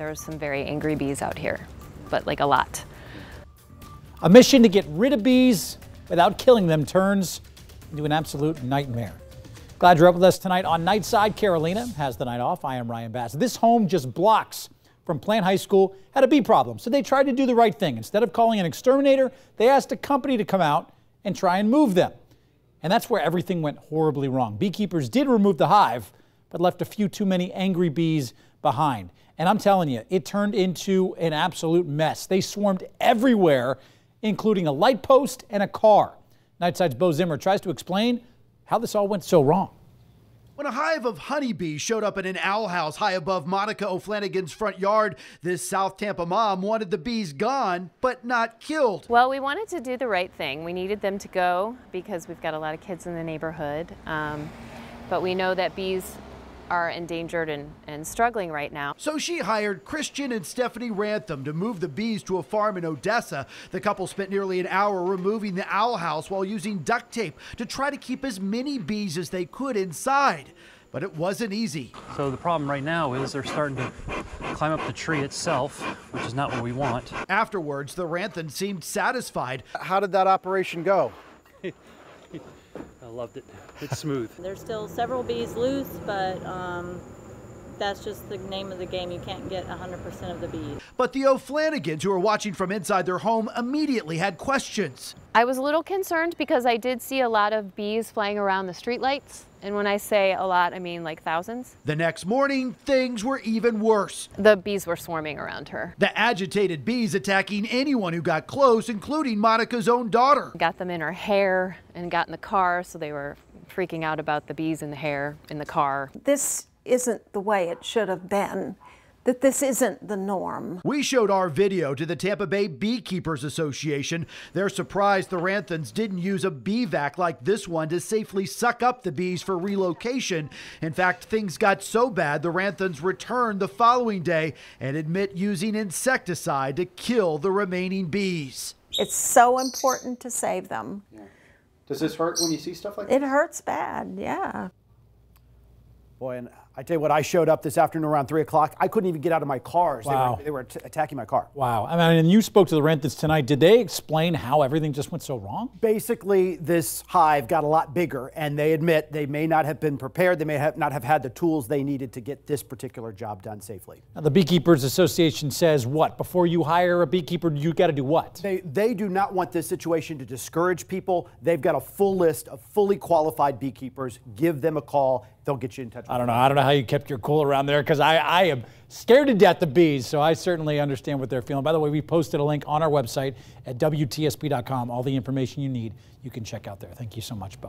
There are some very angry bees out here, but like a lot. A mission to get rid of bees without killing them turns into an absolute nightmare. Glad you're up with us tonight on Nightside. Carolina has the night off. I am Ryan Bass. This home just blocks from Plant High School had a bee problem, so they tried to do the right thing. Instead of calling an exterminator, they asked a company to come out and try and move them. And that's where everything went horribly wrong. Beekeepers did remove the hive, but left a few too many angry bees behind. And I'm telling you, it turned into an absolute mess. They swarmed everywhere, including a light post and a car. Nightside's Bo Zimmer tries to explain how this all went so wrong. When a hive of honeybees showed up at an owl house high above Monica O'Flanagan's front yard, this South Tampa mom wanted the bees gone, but not killed. Well, we wanted to do the right thing. We needed them to go because we've got a lot of kids in the neighborhood. But we know that bees are endangered and struggling right now. So she hired Christian and Stephanie Ramthun to move the bees to a farm in Odessa. The couple spent nearly an hour removing the owl house while using duct tape to try to keep as many bees as they could inside. But it wasn't easy. So the problem right now is they're starting to climb up the tree itself, which is not what we want. Afterwards, the Ramthun seemed satisfied. How did that operation go? I loved it. It's smooth. There's still several bees loose, but that's just the name of the game. You can't get 100% of the bees. But the O'Flanagans, who were watching from inside their home, immediately had questions. I was a little concerned because I did see a lot of bees flying around the streetlights. And when I say a lot, I mean like thousands. The next morning, things were even worse. The bees were swarming around her. The agitated bees attacking anyone who got close, including Monica's own daughter. Got them in her hair and got in the car, so they were freaking out about the bees in the hair, in the car. This isn't the way it should have been. That this isn't the norm. We showed our video to the Tampa Bay Beekeepers Association. They're surprised the Ramthuns didn't use a bee vac like this one to safely suck up the bees for relocation. In fact, things got so bad the Ramthuns returned the following day and admit using insecticide to kill the remaining bees. It's so important to save them. Yeah. Does this hurt when you see stuff like that? It hurts bad, yeah. Boy, and I tell you what, I showed up this afternoon around 3 o'clock. I couldn't even get out of my car. Wow. They were attacking my car. Wow. I mean, and you spoke to the Ramthuns tonight. Did they explain how everything just went so wrong? Basically, this hive got a lot bigger, and they admit they may not have been prepared. They may not have had the tools they needed to get this particular job done safely. Now, the Beekeepers Association says what? Before you hire a beekeeper, you got to do what? They do not want this situation to discourage people. They've got a full list of fully qualified beekeepers. Give them a call. They'll get you in touch with them. I don't know how you kept your cool around there, because I am scared to death of bees, so I certainly understand what they're feeling. By the way, we posted a link on our website at WTSB.com. All the information you need, you can check out there. Thank you so much, Bo.